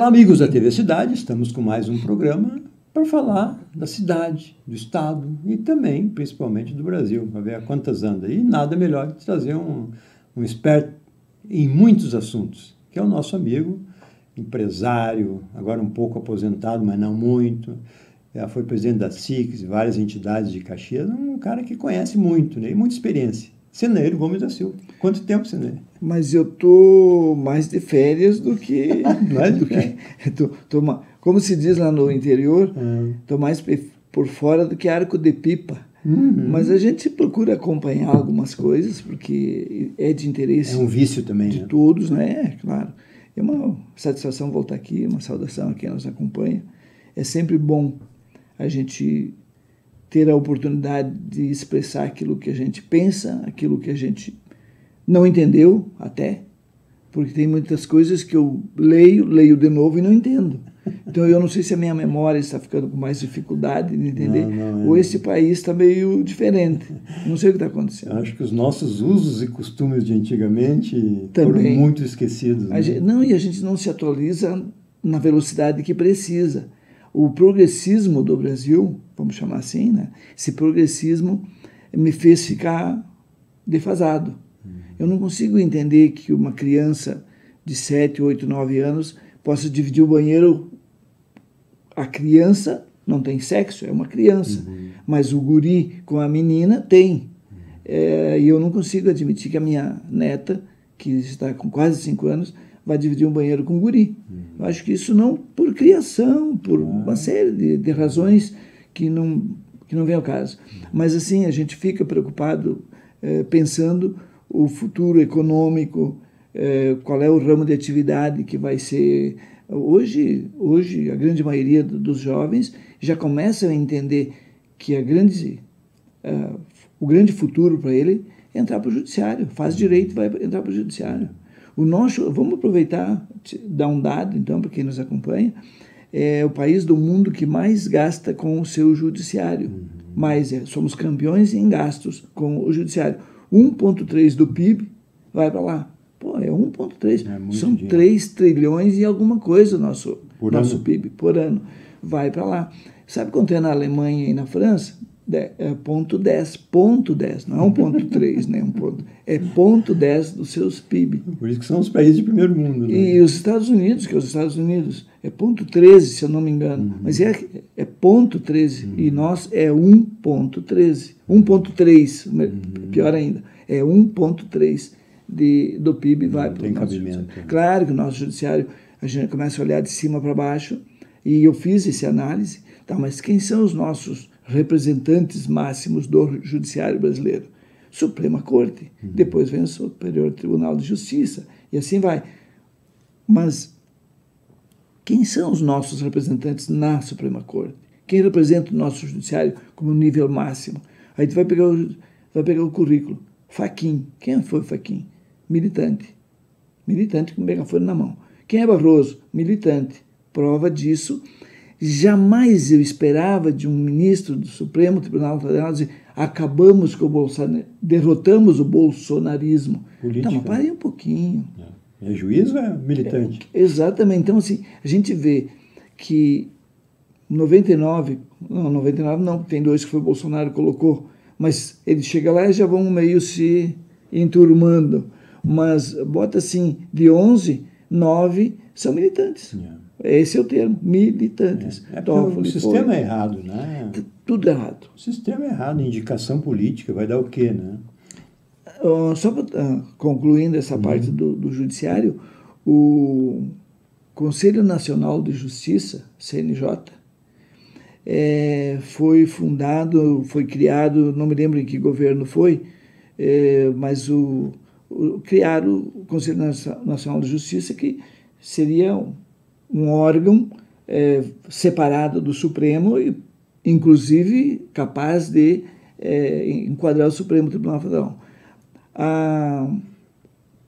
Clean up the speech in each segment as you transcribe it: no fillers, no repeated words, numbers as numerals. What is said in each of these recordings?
Olá, amigos da TV Cidade, estamos com mais um programa para falar da cidade, do estado e também, principalmente, do Brasil, para ver a quantas anda. E nada melhor que trazer um experto em muitos assuntos, que é o nosso amigo, empresário, agora um pouco aposentado, mas não muito, foi presidente da CICs, várias entidades de Caxias, um cara que conhece muito, né? E muita experiência. Seneiro Gomes da Silva. Quanto tempo, Seneiro? Mas eu tô mais de férias do que... mais do que... como se diz lá no interior, tô mais por fora do que arco de pipa. Uhum. Mas a gente procura acompanhar algumas coisas, porque é de interesse... É um vício também, de todos, né? Claro. É uma satisfação voltar aqui, uma saudação a quem nos acompanha. É sempre bom a gente... ter a oportunidade de expressar aquilo que a gente pensa, aquilo que a gente não entendeu até, porque tem muitas coisas que eu leio de novo e não entendo. Então eu não sei se a minha memória está ficando com mais dificuldade de entender, ou esse país está meio diferente. Não sei o que está acontecendo. Eu acho que os nossos usos e costumes de antigamente também foram muito esquecidos. Né? E a gente não se atualiza na velocidade que precisa. O progressismo do Brasil, vamos chamar assim, né? Esse progressismo me fez ficar defasado. Eu não consigo entender que uma criança de 7, 8, 9 anos possa dividir o banheiro. A criança não tem sexo, é uma criança, mas o guri com a menina tem. E eu não consigo admitir que a minha neta, que está com quase 5 anos, vai dividir um banheiro com um guri. Eu acho que isso não, por criação, por uma série de razões que não vem ao caso. Mas assim, a gente fica preocupado pensando o futuro econômico, qual é o ramo de atividade que vai ser... Hoje a grande maioria dos jovens já começa a entender que o grande futuro para ele é entrar para o judiciário, faz direito, vai entrar para o judiciário. Vamos aproveitar, dar um dado, então, para quem nos acompanha, é o país do mundo que mais gasta com o seu judiciário. Mas somos campeões em gastos com o judiciário. 1,3% do PIB vai para lá. Pô, é 1,3%. É são dinheiro. 3 trilhões e alguma coisa o nosso PIB por ano. Vai para lá. Sabe quanto é na Alemanha e na França? É 0,10, não é 1,3, né? É 0,10 dos seus PIB. Por isso que são os países de primeiro mundo. Né? E os Estados Unidos, é 0,13, se eu não me engano, mas é 0,13, e nós é 1,13, 1,3, pior ainda, é 1,3 do PIB vai para o nosso judiciário. Claro que o nosso judiciário, a gente começa a olhar de cima para baixo, e eu fiz essa análise, tá, mas quem são os nossos representantes máximos do judiciário brasileiro? Suprema Corte, depois vem o Superior Tribunal de Justiça, e assim vai. Mas quem são os nossos representantes na Suprema Corte? Quem representa o nosso judiciário como nível máximo? Aí tu vai pegar o currículo. Fachin. Quem foi Fachin? Militante. Militante com o megafone na mão. Quem é Barroso? Militante. Prova disso... Jamais eu esperava de um ministro do Supremo Tribunal Federal dizer acabamos com o Bolsonaro, derrotamos o bolsonarismo. Política. Não, mas parei um pouquinho. É juiz ou é militante? Exatamente. Então, assim, a gente vê que 99 não, tem 2 que foi o Bolsonaro que colocou, mas ele chega lá e já vão meio se enturmando. Mas bota assim, de 11, 9 são militantes. Esse é o termo, militantes. Tófoli, o sistema é errado, né? Tudo errado. O sistema é errado, indicação política, vai dar o quê, né? Só concluindo essa parte do judiciário, o Conselho Nacional de Justiça, CNJ, foi fundado, foi criado, não me lembro em que governo foi, mas criaram o Conselho Nacional de Justiça, que seria... um órgão separado do Supremo e, inclusive, capaz de enquadrar o Supremo Tribunal Federal.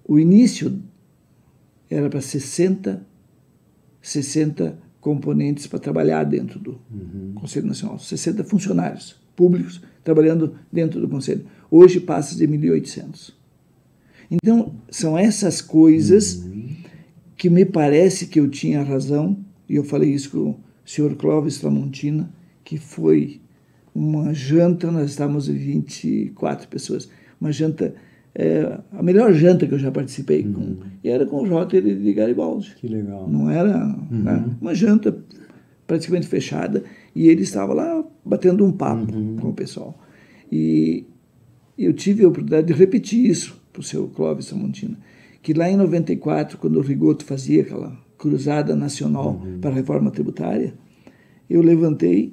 O início era para 60 componentes para trabalhar dentro do Conselho Nacional, 60 funcionários públicos trabalhando dentro do Conselho. Hoje passa de 1.800. Então, são essas coisas que me parece que eu tinha razão, e eu falei isso com o senhor Clóvis Flamontina, que foi uma janta, nós estávamos 24 pessoas, uma janta, a melhor janta que eu já participei, e era com o Jota de Garibaldi. Que legal. Não era né? Uma janta praticamente fechada, e ele estava lá batendo um papo com o pessoal. E eu tive a oportunidade de repetir isso para o seu Clóvis Flamontina, que lá em 94, quando o Rigotto fazia aquela cruzada nacional para a reforma tributária, eu levantei,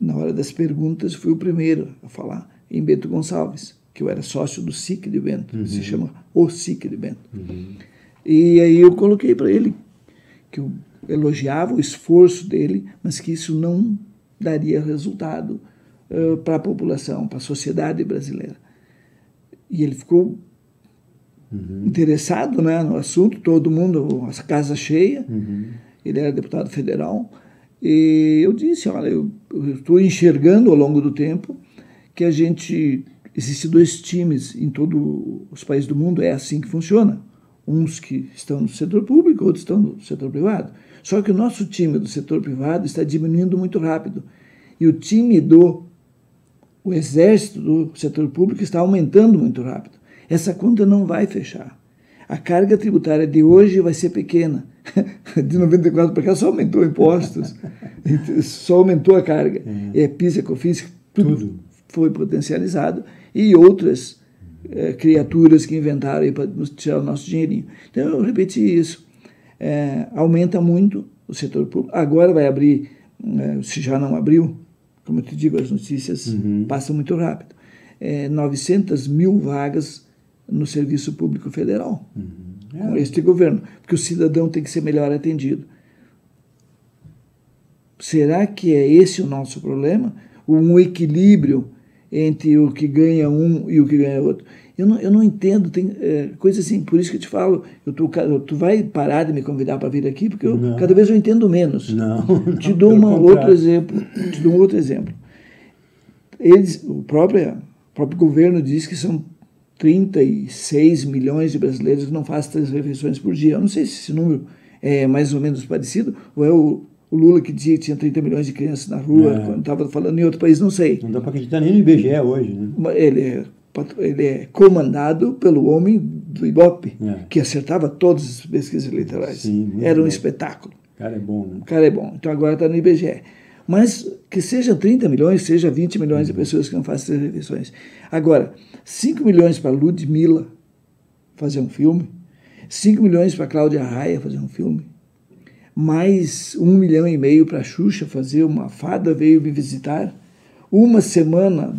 na hora das perguntas, fui o primeiro a falar em Bento Gonçalves, que eu era sócio do SIC de Bento, se chama o SIC de Bento. E aí eu coloquei para ele que eu elogiava o esforço dele, mas que isso não daria resultado para a população, para a sociedade brasileira. E ele ficou interessado, né, no assunto, todo mundo, a casa cheia, ele era deputado federal, e eu disse, olha, eu estou enxergando ao longo do tempo que a gente, existe dois times em todos os países do mundo, é assim que funciona, uns que estão no setor público, outros estão no setor privado, só que o nosso time do setor privado está diminuindo muito rápido, e o time o exército do setor público está aumentando muito rápido. Essa conta não vai fechar. A carga tributária de hoje vai ser pequena. De 94 para cá só aumentou impostos, só aumentou a carga. É PIS, COFINS, tudo foi potencializado. E outras criaturas que inventaram para tirar o nosso dinheirinho. Então, eu repeti isso. Aumenta muito o setor público. Agora vai abrir, se já não abriu, como eu te digo, as notícias passam muito rápido. 900 mil vagas no serviço público federal, com este governo, porque o cidadão tem que ser melhor atendido. Será que é esse o nosso problema? Um equilíbrio entre o que ganha um e o que ganha outro? Eu não entendo, tem coisa assim, por isso que eu te falo, tu vai parar de me convidar para vir aqui, porque cada vez eu entendo menos. Te dou outro exemplo, te dou outro exemplo. Eles, o próprio governo diz que são 36 milhões de brasileiros que não fazem 3 refeições por dia. Eu não sei se esse número é mais ou menos parecido, ou é o Lula que dizia que tinha 30 milhões de crianças na rua, quando estava falando em outro país, não sei. Não dá para acreditar nem no IBGE hoje, né? Ele é comandado pelo homem do Ibope, que acertava todas as pesquisas eleitorais. Sim, era um espetáculo. O cara é bom, né? O cara é bom. Então agora está no IBGE. Mas que seja 30 milhões, seja 20 milhões de pessoas que não fazem 3 refeições. Agora, 5 milhões para Ludmilla fazer um filme, 5 milhões para Cláudia Raia fazer um filme, mais 1 milhão e meio para Xuxa fazer uma fada veio me visitar, uma semana,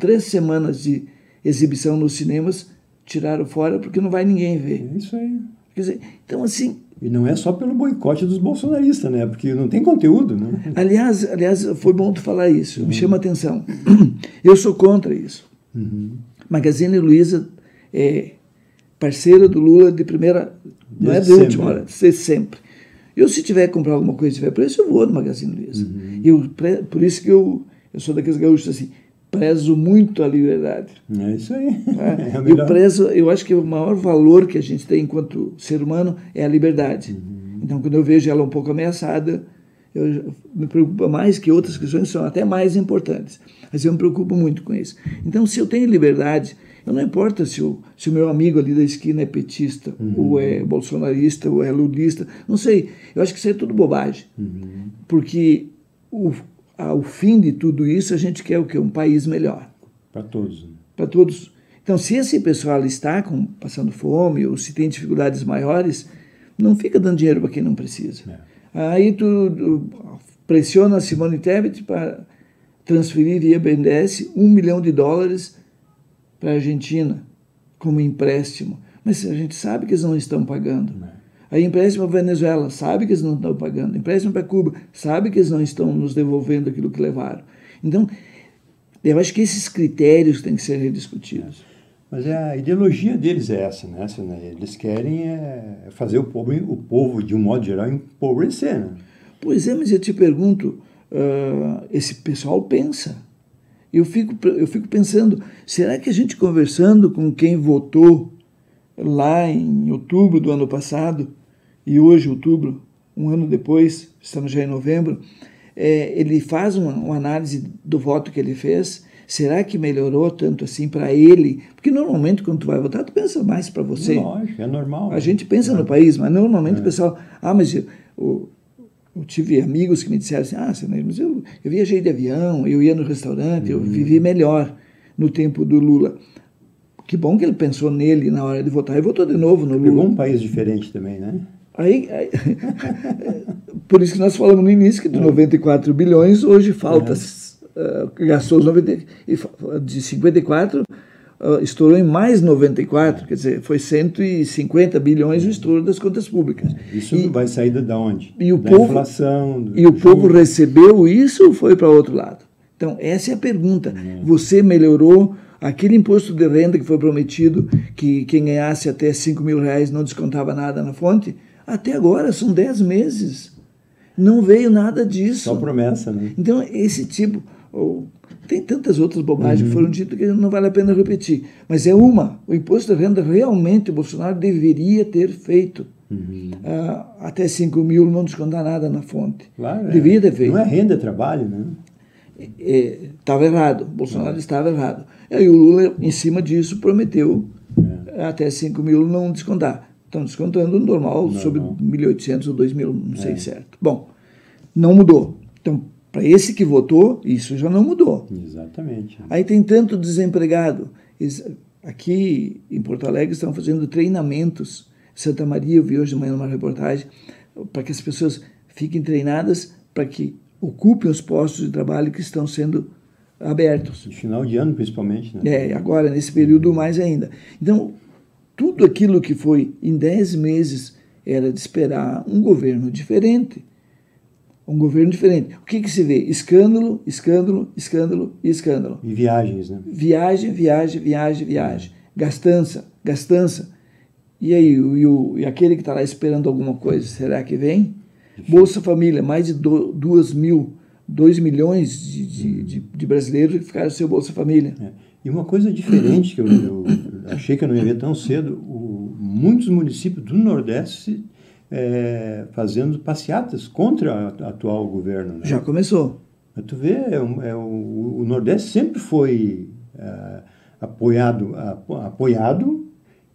3 semanas de exibição nos cinemas, tiraram fora porque não vai ninguém ver. É isso aí. Quer dizer, então assim... E não é só pelo boicote dos bolsonaristas, né? Porque não tem conteúdo, né? Aliás, foi bom tu falar isso. Me chama a atenção. Eu sou contra isso. Magazine Luiza é parceira do Lula de primeira... Não é de última hora, de sempre. Eu, se tiver que comprar alguma coisa, se tiver preço, eu vou no Magazine Luiza. Por isso que eu sou daqueles gaúchos assim, prezo muito a liberdade. É isso aí. Tá? Eu acho que o maior valor que a gente tem enquanto ser humano é a liberdade. Então, quando eu vejo ela um pouco ameaçada, eu me preocupo mais, que outras questões são até mais importantes. Mas eu me preocupo muito com isso. Então, se eu tenho liberdade, eu não importa se o meu amigo ali da esquina é petista, ou é bolsonarista, ou é lulista, não sei. Eu acho que isso é tudo bobagem. Porque ao fim de tudo isso, a gente quer o quê? Um país melhor. Para todos. Para todos. Então, se esse pessoal está passando fome ou se tem dificuldades maiores, não fica dando dinheiro para quem não precisa. Aí tu pressiona a Simone Tebet para transferir via BNDES $1 milhão para a Argentina como empréstimo. Mas a gente sabe que eles não estão pagando. Aí empréstimo para a Venezuela, sabe que eles não estão pagando. Empréstimo para Cuba, sabe que eles não estão nos devolvendo aquilo que levaram. Então, eu acho que esses critérios têm que ser rediscutidos. Mas a ideologia deles é essa, né? Eles querem fazer o povo, de um modo geral, empobrecer. Né? Pois é, mas eu te pergunto, esse pessoal pensa. Eu fico pensando, será que a gente conversando com quem votou lá em outubro do ano passado, e hoje, outubro, um ano depois, estamos já em novembro, ele faz uma análise do voto que ele fez. Será que melhorou tanto assim para ele? Porque normalmente quando tu vai votar, tu pensa mais para você. Lógico, é normal. A gente pensa no país, mas normalmente o pessoal... Ah, mas eu tive amigos que me disseram assim, ah, mas eu viajei de avião, eu ia no restaurante, eu vivi melhor no tempo do Lula. Que bom que ele pensou nele na hora de votar. E votou de novo no Lula. Pegou um país diferente também, né? Aí por isso que nós falamos no início que de 94 bilhões, hoje falta... gastou os 90, de 54, estourou em mais 94, quer dizer, foi 150 bilhões o estouro das contas públicas. Isso vai sair de onde? O povo recebeu isso ou foi para outro lado? Então, essa é a pergunta. Você melhorou aquele imposto de renda que foi prometido, que quem ganhasse até 5 mil reais não descontava nada na fonte? Até agora, são 10 meses. Não veio nada disso. Só promessa, né? Então, esse tipo... tem tantas outras bobagens que foram ditas que não vale a pena repetir. Mas é uma. O imposto de renda realmente o Bolsonaro deveria ter feito. Até 5 mil não descontar nada na fonte. Claro, devia ter feito. Não é renda, é trabalho, né? Estava errado. Bolsonaro estava errado. E aí o Lula, em cima disso, prometeu até 5 mil não descontar. Estão descontando no normal, sobre 1.800 ou 2.000, não sei certo. Bom, não mudou. Então, para esse que votou, isso já não mudou. Exatamente. Aí tem tanto desempregado. Aqui em Porto Alegre estão fazendo treinamentos. Santa Maria, eu vi hoje de manhã uma reportagem, para que as pessoas fiquem treinadas, para que ocupem os postos de trabalho que estão sendo abertos. No final de ano, principalmente, né? Agora, nesse período, mais ainda. Então, tudo aquilo que foi em 10 meses era de esperar um governo diferente. O que se vê? Escândalo, escândalo, escândalo e escândalo. E viagens, né? Viagem, viagem, viagem, viagem. Gastança, gastança. E aí, e aquele que está lá esperando alguma coisa, será que vem? Bolsa Família, mais de 2 milhões de brasileiros que ficaram sem o Bolsa Família. E uma coisa diferente que eu achei que eu não ia ver tão cedo, muitos municípios do Nordeste fazendo passeatas contra o atual governo. Né? Já começou. Mas tu vê, o Nordeste sempre foi apoiado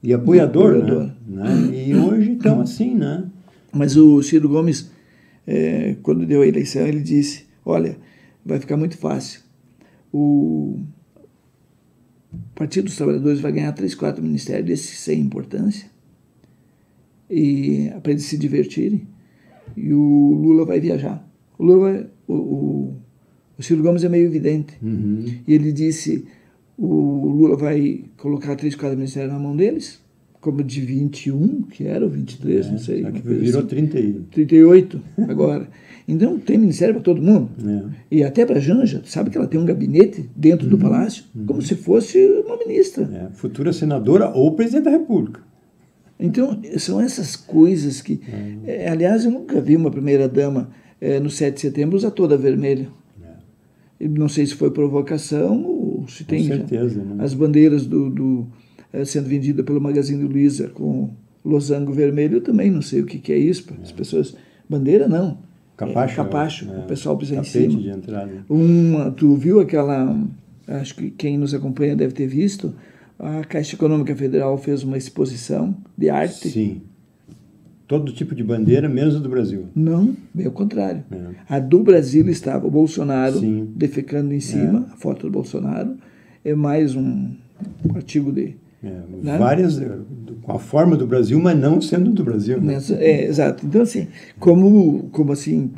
e apoiador. Né? E hoje estão assim, né? Mas o Ciro Gomes, quando deu a eleição, ele disse, olha, vai ficar muito fácil. O Partido dos Trabalhadores vai ganhar 3, 4 ministérios desses sem importância para eles se divertirem, e o Lula vai viajar. O Ciro Gomes é meio evidente. E ele disse, o Lula vai colocar 3, 4 ministérios na mão deles, como de 21, que era o 23, não sei. Que virou assim, 38 agora. Então tem ministério para todo mundo. E até para a Janja, sabe que ela tem um gabinete dentro do Palácio, como se fosse uma ministra. Futura senadora ou presidente da República. Então, são essas coisas que... aliás, eu nunca vi uma primeira-dama no 7 de setembro usar toda vermelha. Não sei se foi provocação ou se tem... Com certeza, né? As bandeiras do sendo vendida pelo Magazine Luiza com losango vermelho, eu também não sei o que é isso. As pessoas... Bandeira, não. Capacho. Capacho, o pessoal pisa em cima. De entrada. Tu viu aquela... Acho que quem nos acompanha deve ter visto. A Caixa Econômica Federal fez uma exposição de arte. Sim. Todo tipo de bandeira, menos a do Brasil. Não, bem ao contrário. A do Brasil estava o Bolsonaro defecando em cima, a foto do Bolsonaro. É mais um artigo de... várias com a forma do Brasil, mas não sendo do Brasil, né? Exato. Então assim, como assim,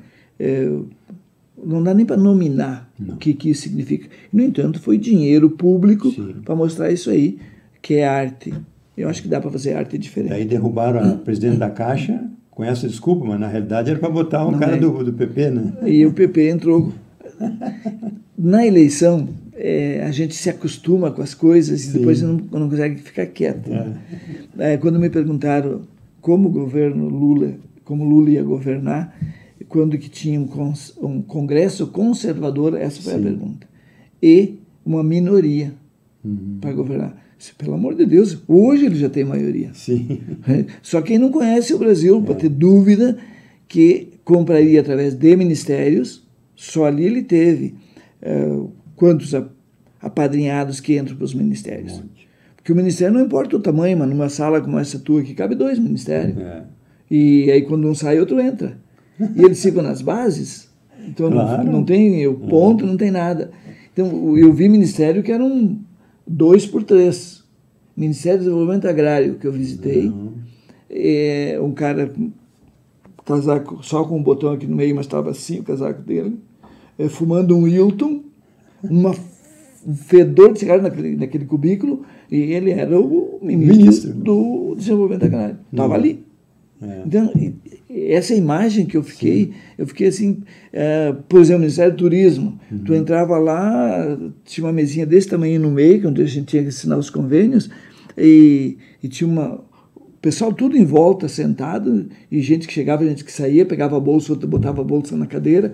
não dá nem para nominar o que isso significa. No entanto, foi dinheiro público para mostrar isso aí, que é arte. Eu acho que dá para fazer arte diferente. Daí derrubaram a presidente da Caixa com essa desculpa, mas na realidade era para botar um cara do PP, né? E o PP entrou na eleição. A gente se acostuma com as coisas e depois não consegue ficar quieto. Quando me perguntaram como Lula ia governar, quando que tinha um congresso conservador, essa foi a pergunta, e uma minoria para governar. Pelo amor de Deus, hoje ele já tem maioria. Sim. Só quem não conhece o Brasil, para ter dúvida, que compraria através de ministérios, só ali ele teve quantos apadrinhados que entram para os ministérios. Um monte. Porque o ministério não importa o tamanho, mas numa sala como essa tua aqui, cabe 2 ministérios. É. E aí quando um sai, outro entra. E eles ficam nas bases, então claro. não tem o ponto, não tem nada. Então eu vi ministério que era um 2 por 3. Ministério do Desenvolvimento Agrário, que eu visitei, um cara, casaco só com um botão aqui no meio, mas estava assim o casaco dele, fumando um Hilton, um fedor de cigarro naquele cubículo, e ele era o ministro do Desenvolvimento Agrário. Estava ali. É. Então, essa imagem que eu fiquei, sim, eu fiquei assim, por exemplo, no Ministério do Turismo, tu entrava lá, tinha uma mesinha desse tamanho no meio, onde a gente tinha que assinar os convênios, e tinha o pessoal tudo em volta, sentado, e gente que chegava, gente que saía, pegava a bolsa, outra botava a bolsa na cadeira,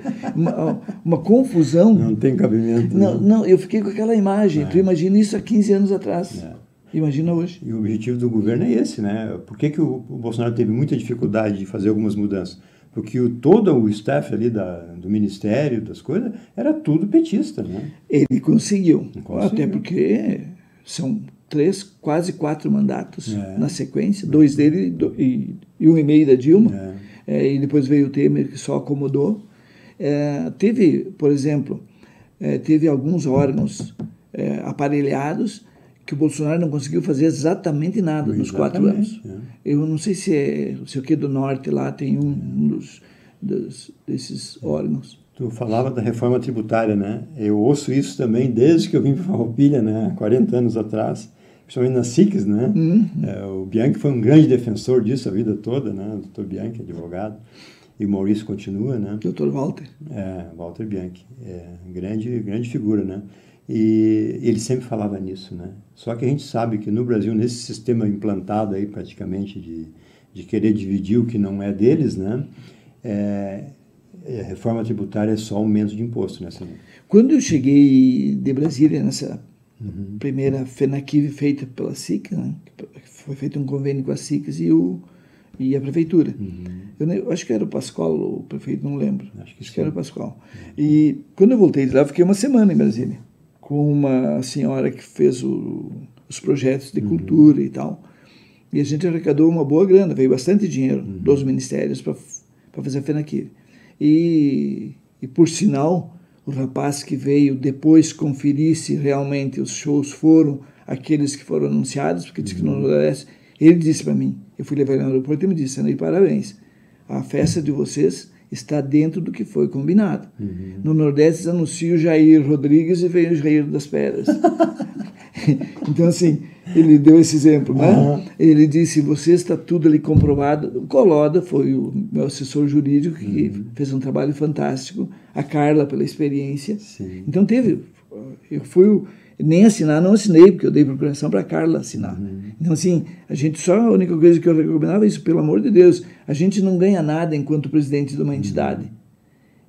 uma confusão. Não tem cabimento. Não, eu fiquei com aquela imagem, tu imagina isso há 15 anos atrás. Imagina hoje. E o objetivo do governo é esse, né? Por que o Bolsonaro teve muita dificuldade de fazer algumas mudanças? Porque todo o staff ali do Ministério, das coisas, era tudo petista, né? Ele conseguiu. Até porque são 3, quase 4 mandatos na sequência, 2 dele e 1,5 da Dilma, e depois veio o Temer, que só acomodou. Teve, por exemplo, teve alguns órgãos aparelhados que o Bolsonaro não conseguiu fazer exatamente nada nos 4 anos. Eu não sei se o que do Norte lá tem um desses órgãos. Tu falava da reforma tributária, né? Eu ouço isso também desde que eu vim para Farroupilha, né? 40 anos atrás, principalmente nas CICs, né? O Bianchi foi um grande defensor disso a vida toda, né? O doutor Bianchi, advogado. E o Maurício continua, né? Doutor Walter. Walter Bianchi. Grande figura, né? E ele sempre falava nisso, né? Só que a gente sabe que no Brasil, nesse sistema implantado aí praticamente de querer dividir o que não é deles, né? A reforma tributária é só aumento de imposto, né? Quando eu cheguei de Brasília, nessa primeira Fenaquive feita pela SIC, né? Foi feito um convênio com a SICs e a prefeitura. Eu acho que era o Pascoal, o prefeito, não lembro. Acho que era o Pascoal. E quando eu voltei de lá, eu fiquei uma semana em Brasília, com uma senhora que fez os projetos de cultura e tal. E a gente arrecadou uma boa grana, veio bastante dinheiro dos ministérios para fazer a Fenaquive. E, por sinal, o rapaz que veio depois conferir se realmente os shows foram aqueles que foram anunciados, porque disse que não obedece, ele disse para mim, eu fui levar ele no aeroporto e me disse, Seneiro, parabéns, a festa de vocês está dentro do que foi combinado. No Nordeste anuncia o Jair Rodrigues e veio o Jair das Pedras. Então, assim, ele deu esse exemplo, né? Ele disse, você está tudo ali comprovado. O Coloda foi o meu assessor jurídico que fez um trabalho fantástico. A Carla, pela experiência. Sim. Então, eu fui nem assinar, não assinei, porque eu dei procuração para a Carla assinar. Então, assim, a gente a única coisa que eu recomendava é isso, pelo amor de Deus, a gente não ganha nada enquanto presidente de uma entidade,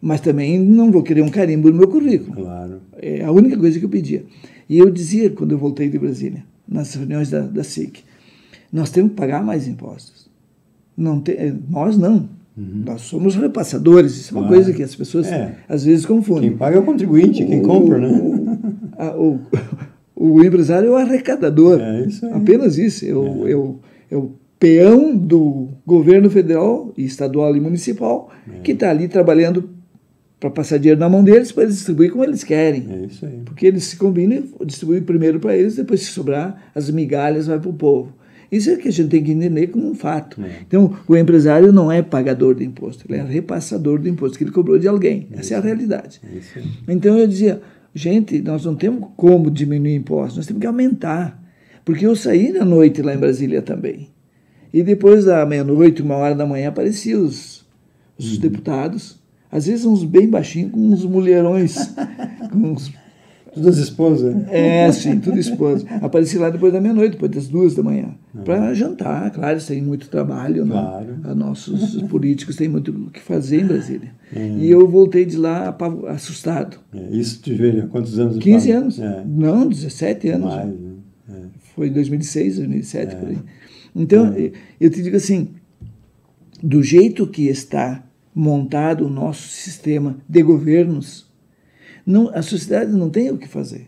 mas também não vou querer um carimbo no meu currículo. Claro. É a única coisa que eu pedia. E eu dizia, quando eu voltei de Brasília, nas reuniões da SIC, nós temos que pagar mais impostos. Nós não. Nós somos repassadores, isso é uma coisa que as pessoas às vezes confundem. Quem paga é o contribuinte, quem compra, né? O empresário é o arrecadador, isso apenas isso. É o peão do governo federal, estadual e municipal, que está ali trabalhando para passar dinheiro na mão deles, para eles distribuir como eles querem. Isso aí. Porque eles se combinam e distribuem primeiro para eles, depois se sobrar, as migalhas vai para o povo. Isso é que a gente tem que entender como um fato. Então, o empresário não é pagador de imposto, ele é repassador do imposto que ele cobrou de alguém. Essa é a realidade. Então, eu dizia, gente, nós não temos como diminuir impostos, nós temos que aumentar. Porque eu saí na noite lá em Brasília também. E depois da meia-noite, 1h da manhã, apareciam os deputados, às vezes uns bem baixinhos, com uns mulherões. Todas esposas? Sim, tudo esposa. Apareci lá depois da meia-noite, depois das 2h da manhã, para jantar. Claro, isso tem muito trabalho. Claro. Né? Nossos políticos têm muito o que fazer em Brasília. E eu voltei de lá assustado. Isso te veio há quantos anos? 15 anos. Não, 17 anos. Mais, né? foi 2006, 2007, por aí. Então, eu te digo assim, do jeito que está montado o nosso sistema de governos, não, a sociedade não tem o que fazer.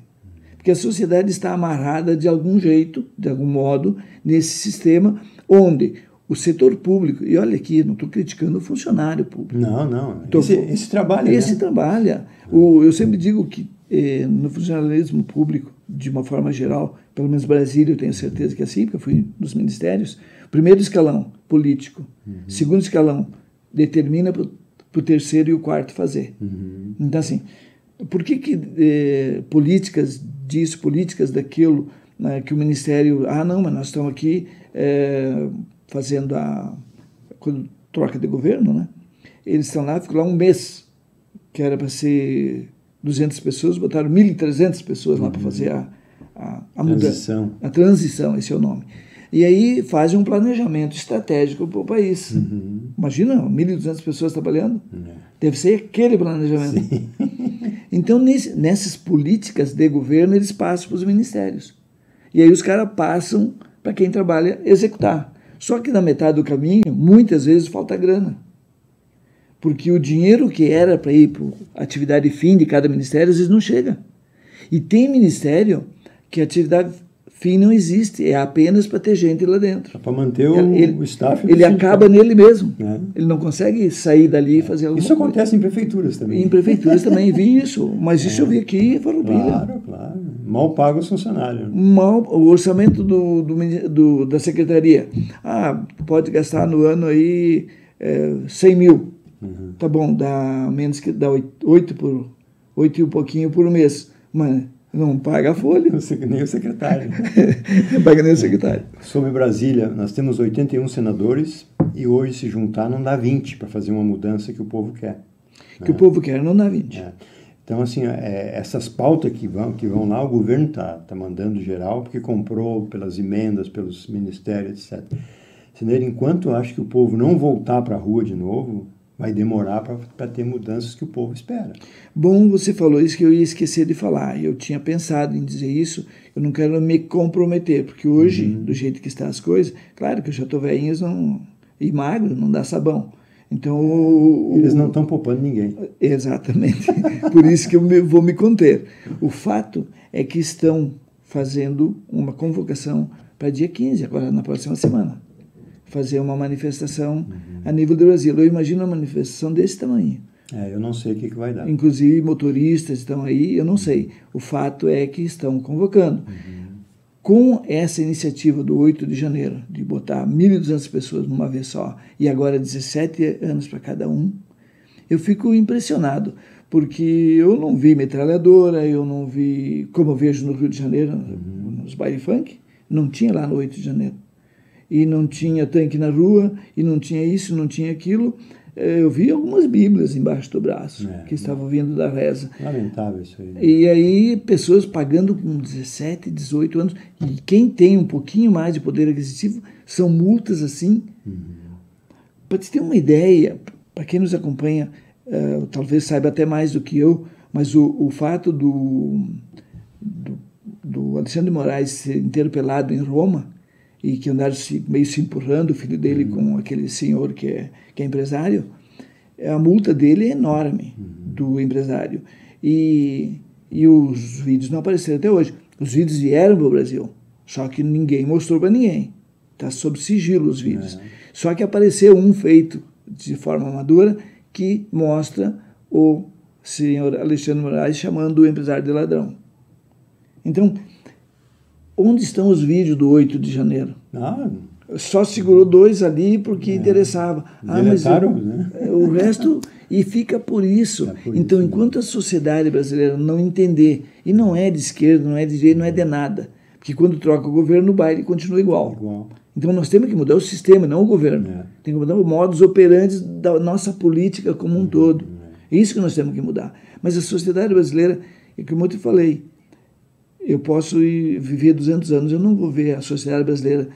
Porque a sociedade está amarrada de algum jeito, de algum modo, nesse sistema onde o setor público, e olha aqui, não estou criticando o funcionário público. Não, não. Esse trabalha. Esse trabalha. Eu sempre digo que no funcionalismo público, de uma forma geral, pelo menos Brasília, eu tenho certeza que é assim, porque eu fui nos ministérios, primeiro escalão, político. Segundo escalão, determina para o terceiro e o quarto fazer. Então, assim, por que políticas disso, políticas daquilo, né, que o Ministério... Ah, não, mas nós estamos aqui fazendo a troca de governo, né? Eles estão lá, ficam lá um mês, que era para ser 200 pessoas, botaram 1.300 pessoas lá para fazer a mudança. A transição, esse é o nome. E aí fazem um planejamento estratégico para o país. Imagina, 1.200 pessoas trabalhando? Deve ser aquele planejamento. Então, nessas políticas de governo, eles passam para os ministérios. E aí os caras passam para quem trabalha executar. Só que na metade do caminho, muitas vezes, falta grana. Porque o dinheiro que era para ir para a atividade fim de cada ministério, às vezes não chega. E tem ministério que a atividade fim não existe, é apenas para ter gente lá dentro. É para manter o staff. Ele acaba nele mesmo. Ele não consegue sair dali e fazer alguma coisa. Isso acontece em prefeituras também. Em prefeituras também, vi isso. Mas isso eu vi aqui em Farroupilha. Claro, claro. Mal paga os funcionários. O orçamento da secretaria. Ah, pode gastar no ano aí 100 mil. Tá bom, dá menos que dá 8 e um pouquinho por mês, mas não paga a folha. Nem o secretário. Não paga nem o secretário. Sobre Brasília, nós temos 81 senadores e hoje, se juntar, não dá 20 para fazer uma mudança que o povo quer. Que o povo quer, não dá 20. Então, assim, essas pautas que vão lá, o governo tá mandando geral, porque comprou pelas emendas, pelos ministérios, etc. Seneiro, enquanto eu acho que o povo não voltar para a rua de novo, vai demorar para ter mudanças que o povo espera. Bom, você falou isso que eu ia esquecer de falar. Eu tinha pensado em dizer isso. Eu não quero me comprometer, porque hoje, do jeito que está as coisas, claro que eu já estou velhinho e magro, não dá sabão. Então, eles não estão poupando ninguém. Exatamente. Por isso que eu vou me conter. O fato é que estão fazendo uma convocação para dia 15, agora na próxima semana. Fazer uma manifestação a nível do Brasil. Eu imagino uma manifestação desse tamanho. Eu não sei o que vai dar. Inclusive, motoristas estão aí, eu não sei. O fato é que estão convocando. Com essa iniciativa do 8 de janeiro, de botar 1.200 pessoas numa vez só, e agora 17 anos para cada um, eu fico impressionado, porque eu não vi metralhadora, eu não vi, como eu vejo no Rio de Janeiro, nos baile funk, não tinha lá no 8 de janeiro. E não tinha tanque na rua, e não tinha isso, não tinha aquilo. Eu vi algumas bíblias embaixo do braço, que estavam vindo da reza. Lamentável isso aí. E aí, pessoas pagando com 17, 18 anos, e quem tem um pouquinho mais de poder aquisitivo, são multas assim. Para te ter uma ideia, para quem nos acompanha, talvez saiba até mais do que eu, mas o fato do Alexandre de Moraes ser interpelado em Roma, e que andaram meio se empurrando, o filho dele com aquele senhor que é empresário, a multa dele é enorme, do empresário. E os vídeos não apareceram até hoje. Os vídeos vieram para o Brasil, só que ninguém mostrou para ninguém. Está sob sigilo os vídeos. Só que apareceu um feito de forma madura que mostra o senhor Alexandre Moraes chamando o empresário de ladrão. Então, onde estão os vídeos do 8 de janeiro? Só segurou 2 ali porque interessava. Deletaram, o resto... E fica por isso. Então, enquanto a sociedade brasileira não entender, e não é de esquerda, não é de direita, não é de nada, porque quando troca o governo, o baile continua igual. Então, nós temos que mudar o sistema, não o governo. Tem que mudar o modus operandi da nossa política como um todo. É isso que nós temos que mudar. Mas a sociedade brasileira, é como eu te falei, eu posso viver 200 anos, eu não vou ver a sociedade brasileira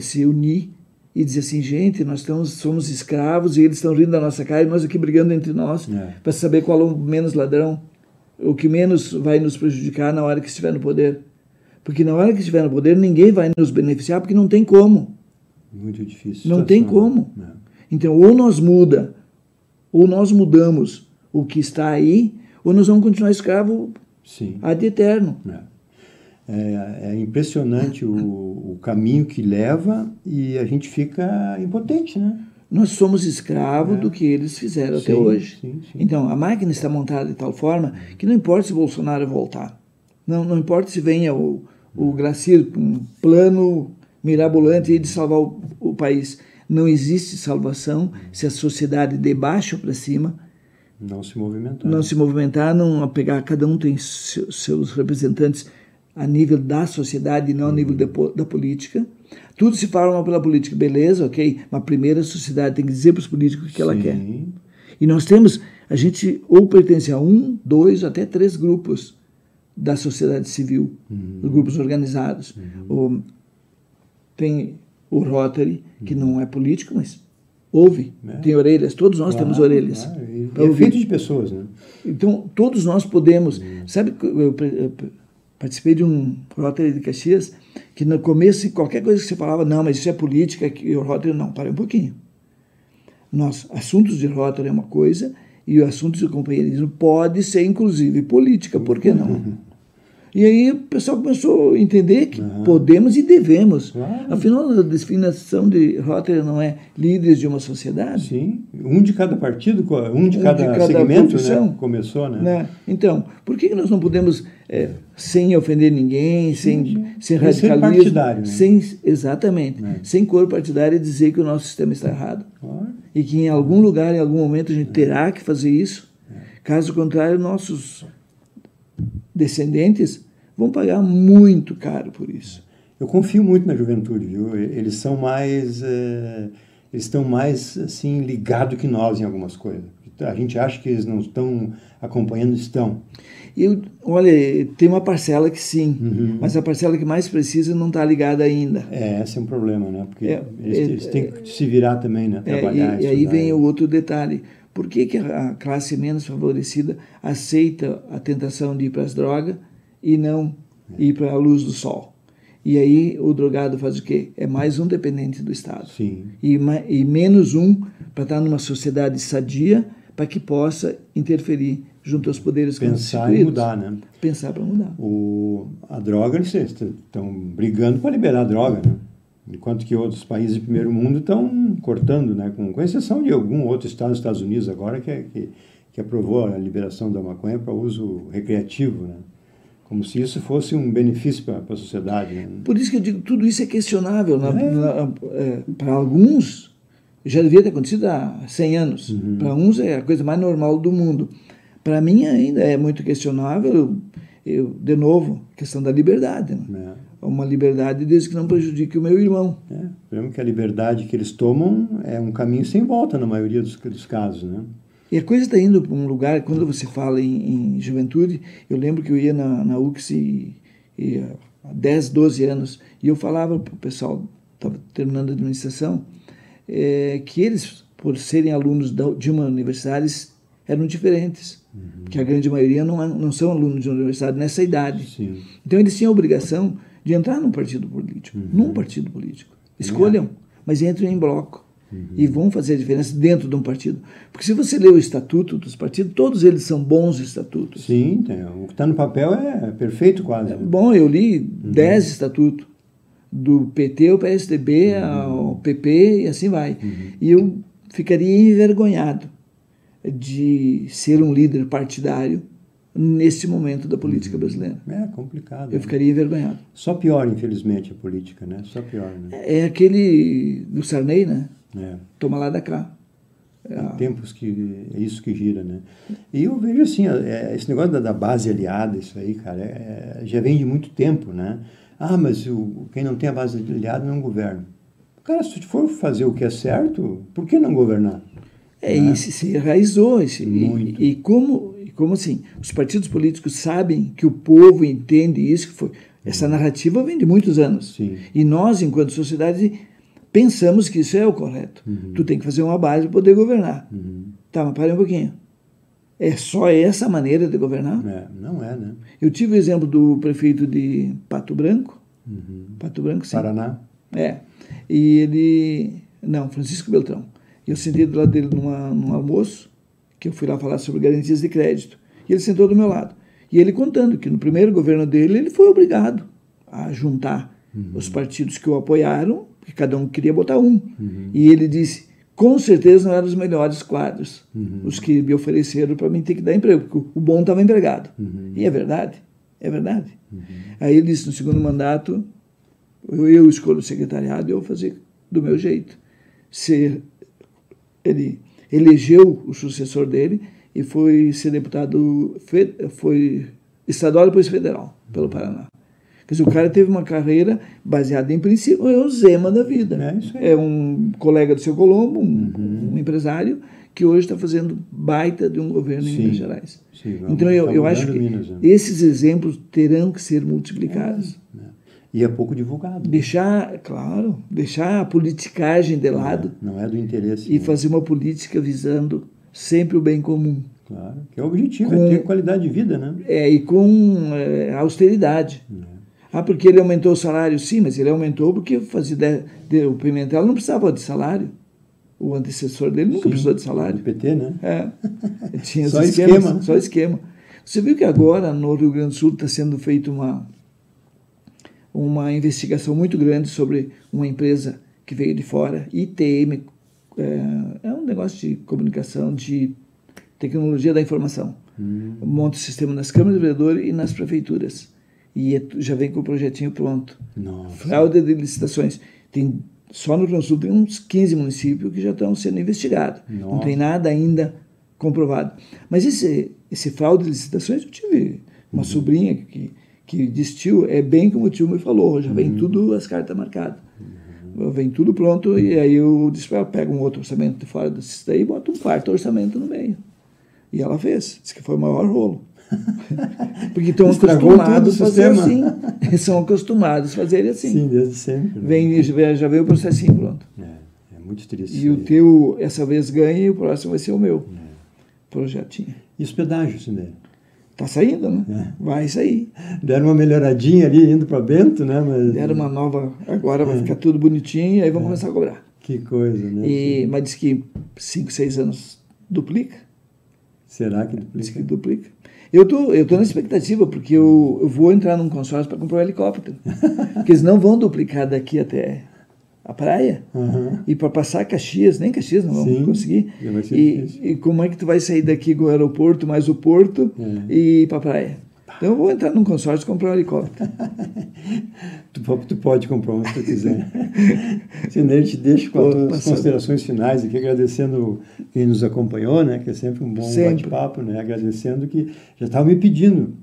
se unir e dizer assim, gente, nós somos escravos e eles estão rindo da nossa cara e nós aqui brigando entre nós para saber qual é o menos ladrão, o que menos vai nos prejudicar na hora que estiver no poder. Porque na hora que estiver no poder, ninguém vai nos beneficiar, porque não tem como. Muito difícil. Não tem como. É. Então, ou nós muda, ou nós mudamos o que está aí, ou nós vamos continuar escravo ad eterno. É impressionante o caminho que leva, e a gente fica impotente, né? Nós somos escravos do que eles fizeram até hoje. Sim. Então, a máquina está montada de tal forma que não importa se Bolsonaro voltar, não importa se venha o Gracir com um plano mirabolante de salvar o país. Não existe salvação se a sociedade de baixo para cima não se movimentar. Não pegar, cada um tem seus representantes a nível da sociedade e não a nível da política. Tudo se forma pela política, beleza, ok, mas primeiro a sociedade tem que dizer para os políticos o que ela quer. E nós temos, a gente ou pertence a 1, 2, até 3 grupos da sociedade civil, grupos organizados. Tem o Rotary, que não é político, mas ouve, tem orelhas, todos nós temos orelhas. E é feito de pessoas, né? Então, todos nós podemos. Sabe, eu participei de um Rotary de Caxias, que no começo, qualquer coisa que você falava, não, mas isso é política, e o Rotary, não, para um pouquinho. Nós, assuntos de Rotary é uma coisa, e o assunto de companheirismo pode ser, inclusive, política, por que não? E aí o pessoal começou a entender que podemos e devemos. Claro. Afinal, a definição de Rotary não é líderes de uma sociedade? Sim, um de cada partido, um de cada segmento, né? Começou, né? Então, por que nós não podemos, sem ofender ninguém, sem radicalismo, sem partidário, né? Sem cor partidária, dizer que o nosso sistema está errado. Claro. E que em algum lugar, em algum momento, a gente terá que fazer isso. Caso contrário, nossos descendentes vão pagar muito caro por isso. Eu confio muito na juventude, viu? Eles são mais, eles estão mais assim ligados que nós em algumas coisas. A gente acha que eles não estão acompanhando, estão. Eu, olha, tem uma parcela que sim, mas a parcela que mais precisa não está ligada ainda. Esse é um problema, né? Porque eles têm que se virar também, né? Trabalhar. E aí vem o outro detalhe. Por que a classe menos favorecida aceita a tentação de ir para as drogas e não ir para a luz do sol? E aí o drogado faz o quê? É mais um dependente do Estado. E menos um para estar numa sociedade sadia, para que possa interferir junto aos poderes constituídos. Pensar e mudar, né? Pensar para mudar. A droga, eles estão brigando para liberar a droga, né? Enquanto que outros países do primeiro mundo estão cortando, né? Com exceção de algum outro estado dos Estados Unidos agora que aprovou a liberação da maconha para uso recreativo, né? Como se isso fosse um benefício para a sociedade, né? Por isso que eu digo, tudo isso é questionável. Para alguns, já devia ter acontecido há 100 anos. Para uns é a coisa mais normal do mundo. Para mim ainda é muito questionável, de novo, questão da liberdade, né? Uma liberdade desde que não prejudique o meu irmão. Lembro que a liberdade que eles tomam é um caminho sem volta na maioria dos casos, né? E a coisa está indo para um lugar, quando você fala em juventude, eu lembro que eu ia na UX há 10, 12 anos, e eu falava para o pessoal, estava terminando a administração, que eles, por serem alunos de uma universidade, eram diferentes, porque a grande maioria não são alunos de uma universidade nessa idade. Então eles tinham a obrigação de entrar num partido político, escolham, mas entrem em bloco e vão fazer a diferença dentro de um partido. Porque se você lê o estatuto dos partidos, todos eles são bons estatutos. O que está no papel é perfeito quase. Bom, eu li 10 estatutos, do PT ao PSDB, ao PP e assim vai. E eu ficaria envergonhado de ser um líder partidário nesse momento da política brasileira. É complicado. Eu ficaria envergonhado. Só pior, infelizmente, a política, né? Só pior, né? É aquele do Sarney, né? Toma lá da cá. Há tempos que é isso que gira, né? E eu vejo assim, esse negócio da base aliada, isso aí, cara, já vem de muito tempo, né? Ah, mas quem não tem a base aliada não governa. Cara, se for fazer o que é certo, por que não governar? Isso se enraizou. Como assim? Os partidos políticos sabem que o povo entende isso, que foi. Essa narrativa vem de muitos anos. E nós, enquanto sociedade, pensamos que isso é o correto. Tu tem que fazer uma base para poder governar. Tá, mas para um pouquinho. É só essa maneira de governar? É, não é, né? Eu tive o exemplo do prefeito de Pato Branco. Uhum. Pato Branco, sim. Paraná. É. E ele... Não, Francisco Beltrão. Eu sentei do lado dele num almoço, que eu fui lá falar sobre garantias de crédito. E ele sentou do meu lado. E ele contando que no primeiro governo dele, ele foi obrigado a juntar os partidos que o apoiaram, porque cada um queria botar um. Uhum. E ele disse... Com certeza não eram os melhores quadros, os que me ofereceram para mim ter que dar emprego, porque o bom estava empregado. Uhum. E é verdade, é verdade. Uhum. Aí ele disse, no segundo mandato, eu escolho o secretariado e eu vou fazer do meu jeito. Ele elegeu o sucessor dele e foi ser deputado foi estadual e depois federal, pelo Paraná. Mas o cara teve uma carreira baseada em princípio, é o Zema da vida. É um colega do seu Colombo, um empresário, que hoje está fazendo baita de um governo em Minas Gerais. Sim, então eu acho que esses exemplos terão que ser multiplicados. É. E é pouco divulgado. Deixar, claro, deixar a politicagem de lado. Não é do interesse. E fazer uma política visando sempre o bem comum. Claro, que é o objetivo, é ter qualidade de vida, né? É, e com austeridade. Ah, porque ele aumentou o salário? Sim, mas ele aumentou porque fazia o Pimentel não precisava de salário. O antecessor dele nunca precisou de salário. O PT, né? É. Tinha só esquema. Só esquema. Você viu que agora, no Rio Grande do Sul, está sendo feita uma investigação muito grande sobre uma empresa que veio de fora, ITM, é um negócio de comunicação, de tecnologia da informação. Monta o sistema nas câmaras de vereadores e nas prefeituras. E já vem com o projetinho pronto. Nossa. Fraude de licitações. Tem, só no Rio Grande do Sul tem uns 15 municípios que já estão sendo investigados. Nossa. Não tem nada ainda comprovado. Mas esse fraude de licitações, eu tive uma sobrinha que disse, tio, é bem como o tio me falou, já vem tudo, as cartas marcadas. Vem tudo pronto, e aí eu disse para ela, pega um outro orçamento de fora do sistema e bota um quarto orçamento no meio. E ela fez. Disse que foi o maior rolo. Porque estão acostumados a fazer assim. São acostumados a fazer assim. Sim, desde sempre. Né? Já veio o processinho pronto. É muito triste. E o teu, essa vez, ganha e o próximo vai ser o meu. É. Projetinho. E os pedágios, Seneiro? Está saindo, né? É. Vai sair. Deram uma melhoradinha ali, indo para Bento, né? Mas... Deram uma nova... Agora vai ficar tudo bonitinho e aí vão começar a cobrar. Que coisa, né? Mas diz que 5, 6 anos duplica. Será que duplica? Diz que duplica. Eu tô na expectativa, porque eu vou entrar num consórcio para comprar um helicóptero. Porque eles não vão duplicar daqui até a praia. E para passar Caxias, nem Caxias não vão conseguir. Vai ser e como é que tu vai sair daqui com o aeroporto, mais o porto e ir para a praia? Então eu vou entrar num consórcio e comprar um helicóptero. Tu pode comprar um se tu quiser. Seneiro, te deixo com as considerações finais aqui, agradecendo quem nos acompanhou, né, que é sempre um bom bate-papo, né, agradecendo que já estava me pedindo.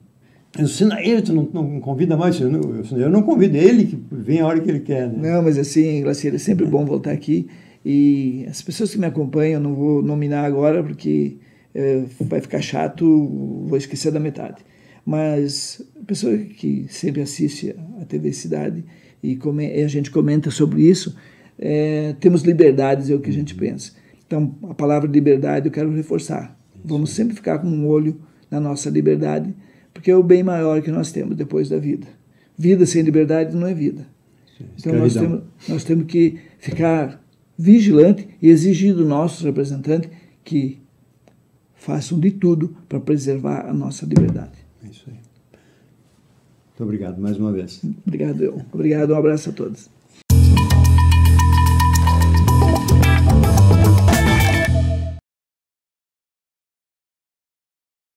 O Seneiro, tu não convida mais, o Seneiro não convida, ele que vem a hora que ele quer. Né? Não, mas assim, Glacier, é sempre bom voltar aqui. E as pessoas que me acompanham, eu não vou nominar agora, porque vai ficar chato, vou esquecer da metade. Mas a pessoa que sempre assiste a TV Cidade e a gente comenta sobre isso, temos liberdades, é o que a gente pensa. Então, a palavra liberdade eu quero reforçar. Vamos sempre ficar com um olho na nossa liberdade, porque é o bem maior que nós temos depois da vida. Vida sem liberdade não é vida. Então, nós temos que ficar vigilante e exigir do nosso representante que façam de tudo para preservar a nossa liberdade. É isso aí. Muito obrigado mais uma vez. Obrigado, eu. Obrigado, um abraço a todos.